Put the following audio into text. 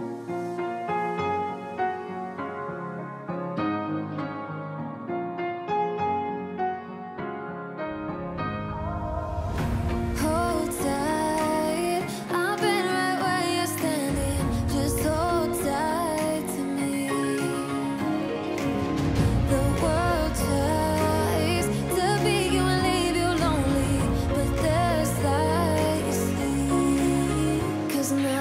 Now I